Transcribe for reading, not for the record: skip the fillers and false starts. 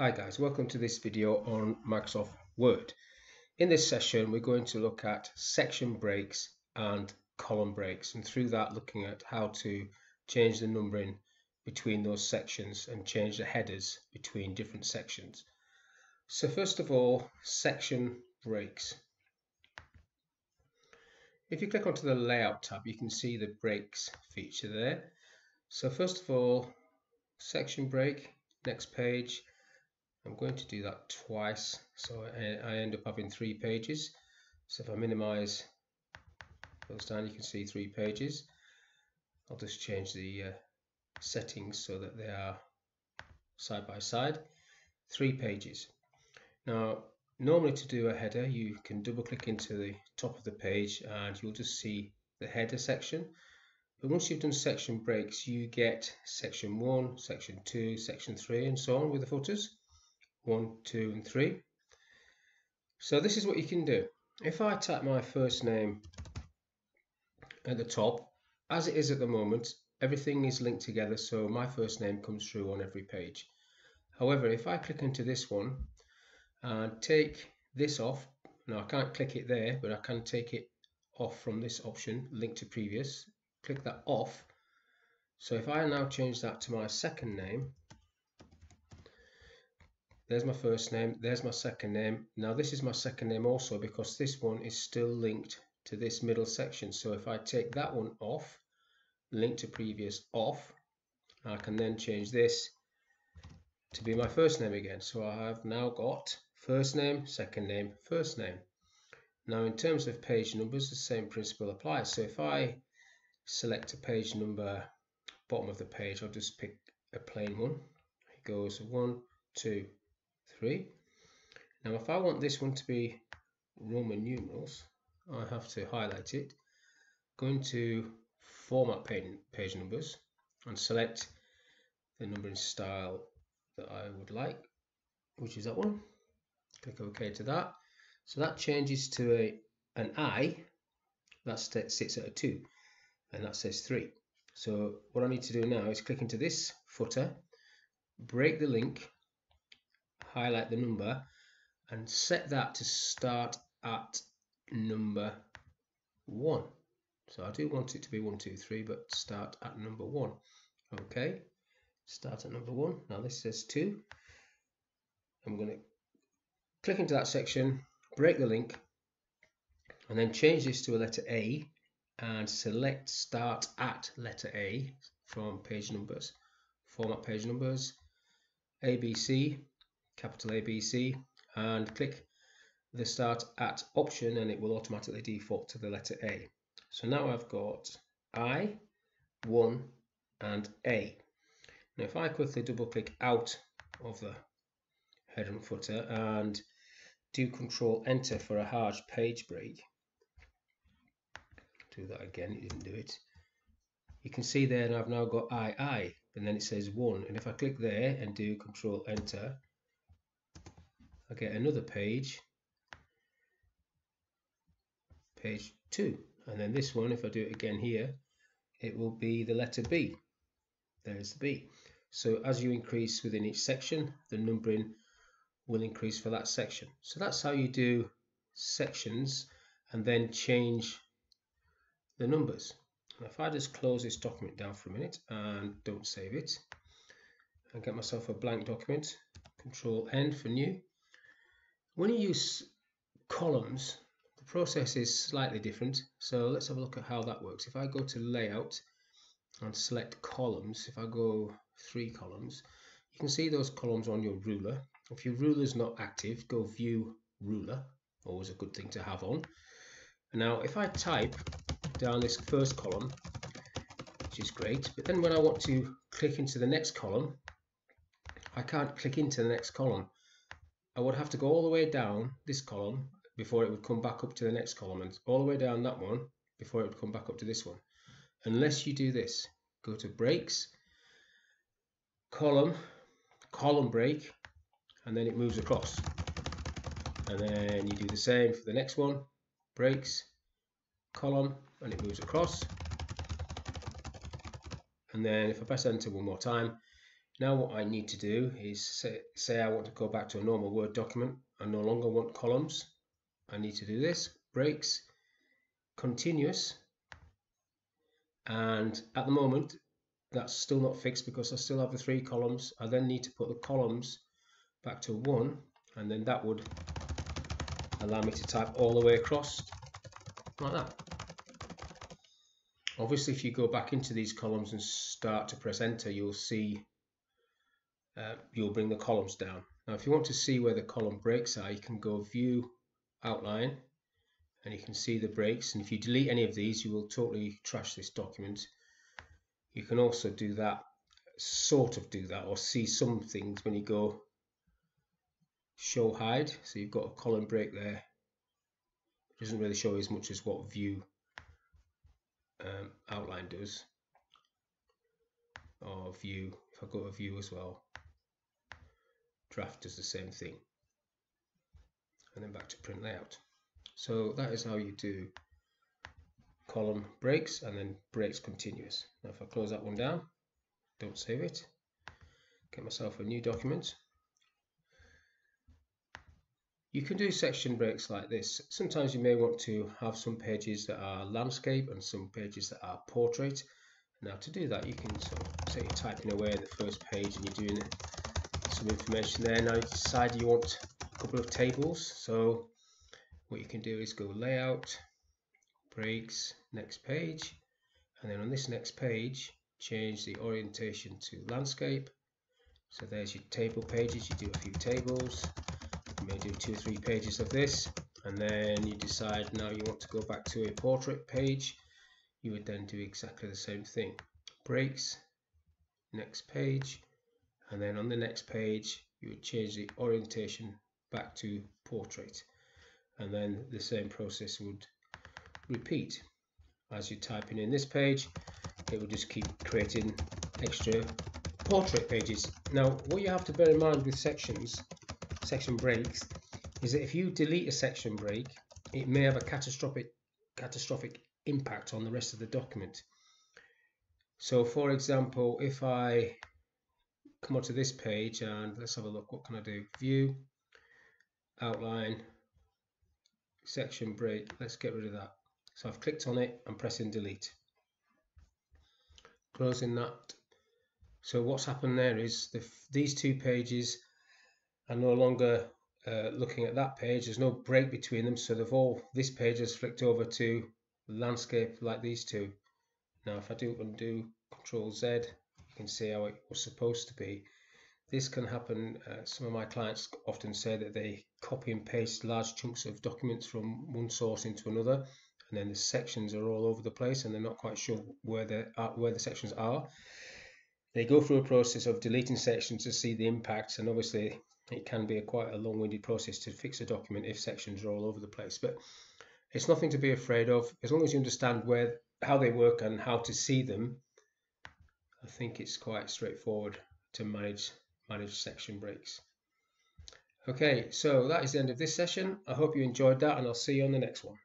Hi guys, welcome to this video on Microsoft Word. In this session we're going to look at section breaks and column breaks, and through that looking at how to change the numbering between those sections and change the headers between different sections. So first of all, section breaks. If you click onto the layout tab you can see the breaks feature there. So first of all, section break, next page. I'm going to do that twice, so I end up having 3 pages. So if I minimize those down, you can see 3 pages. I'll just change the settings so that they are side by side. 3 pages. Now, normally to do a header, you can double click into the top of the page and you'll just see the header section. But once you've done section breaks, you get section 1, section 2, section 3, and so on with the footers. 1, 2, and 3. So this is what you can do. If I type my first name at the top, as it is at the moment, everything is linked together, so my first name comes through on every page. However, if I click into this one and take this off, now I can't click it there, but I can take it off from this option, link to previous, click that off. So if I now change that to my second name, there's my first name, there's my second name. Now this is my second name also, because this one is still linked to this middle section. So if I take that one off, link to previous off, I can then change this to be my first name again. So I have now got first name, second name, first name. Now in terms of page numbers, the same principle applies. So if I select a page number, bottom of the page, I'll just pick a plain one. It goes 1, 2, 3. Now if I want this one to be Roman numerals, I have to highlight it, go into format page numbers and select the numbering style that I would like, which is that one. Click OK to that. So that changes to an I that sits at a 2 and that says 3. So what I need to do now is click into this footer, break the link, highlight the number and set that to start at number 1. So I do want it to be 1, 2, 3, but start at number 1. Okay, start at number 1. Now this says 2. I'm going to click into that section, break the link, and then change this to a letter A and select start at letter A from page numbers, format page numbers, ABC, capital ABC, and click the start at option and it will automatically default to the letter A. So now I've got I, 1 and A. Now if I quickly double click out of the header and footer and do control enter for a hard page break, do that again, it didn't do it. You can see there I've now got I, and then it says 1, and if I click there and do control enter, I get another page, page 2, and then this one, if I do it again here, it will be the letter B. There's the B. So as you increase within each section, the numbering will increase for that section. So that's how you do sections and then change the numbers. Now if I just close this document down for a minute and don't save it and get myself a blank document, control N for new. When you use columns, the process is slightly different, so let's have a look at how that works. If I go to layout and select columns, if I go 3 columns, you can see those columns on your ruler. If your ruler is not active, go view ruler, always a good thing to have on. Now if I type down this first column, which is great, but then when I want to click into the next column, I can't click into the next column. I would have to go all the way down this column before it would come back up to the next column, and all the way down that one before it would come back up to this one. Unless you do this, go to breaks, column, column break, and then it moves across. And then you do the same for the next one, breaks, column, and it moves across. And then if I press enter one more time, Now what I need to do is say I want to go back to a normal Word document. I no longer want columns. I need to do this, breaks, continuous, and at the moment that's still not fixed because I still have the three columns. I then need to put the columns back to one, and then that would allow me to type all the way across like that. Obviously if you go back into these columns and start to press enter, you'll see you'll bring the columns down. Now if you want to see where the column breaks are, you can go view outline and you can see the breaks, and if you delete any of these you will totally trash this document. You can also do that, sort of do that, or see some things when you go show hide. So you've got a column break there. It doesn't really show as much as what view outline does, or view, if I go to view as well, draft does the same thing, and then back to print layout. So that is how you do column breaks and then breaks continuous. Now if I close that one down, don't save it, get myself a new document. You can do section breaks like this. Sometimes you may want to have some pages that are landscape and some pages that are portrait. Now to do that, you can sort of say you're typing away at the first page and you're doing some information there. Now you decide you want a couple of tables. So what you can do is go layout, breaks, next page, and then on this next page, change the orientation to landscape. So there's your table pages. You do a few tables. You may do 2 or 3 pages of this, and then you decide now you want to go back to a portrait page. You would then do exactly the same thing, breaks, next page, and then on the next page you would change the orientation back to portrait, and then the same process would repeat. As you're typing in this page, it will just keep creating extra portrait pages. Now what you have to bear in mind with section breaks is that if you delete a section break, it may have a catastrophic impact on the rest of the document. So for example, if I come onto this page and let's have a look, what can I do? View, outline, section break. Let's get rid of that. So I've clicked on it and pressing delete, closing that. So what's happened there is these two pages are no longer looking at that page. There's no break between them, so this page has flicked over to landscape like these two. Now if I do undo Control Z, you can see how it was supposed to be. This can happen. Some of my clients often say that they copy and paste large chunks of documents from one source into another, and then the sections are all over the place and they're not quite sure where the sections are. They go through a process of deleting sections to see the impacts, and obviously it can be quite a long-winded process to fix a document if sections are all over the place. But it's nothing to be afraid of. As long as you understand how they work and how to see them, I think it's quite straightforward to manage section breaks. Okay, so that is the end of this session. I hope you enjoyed that, and I'll see you on the next one.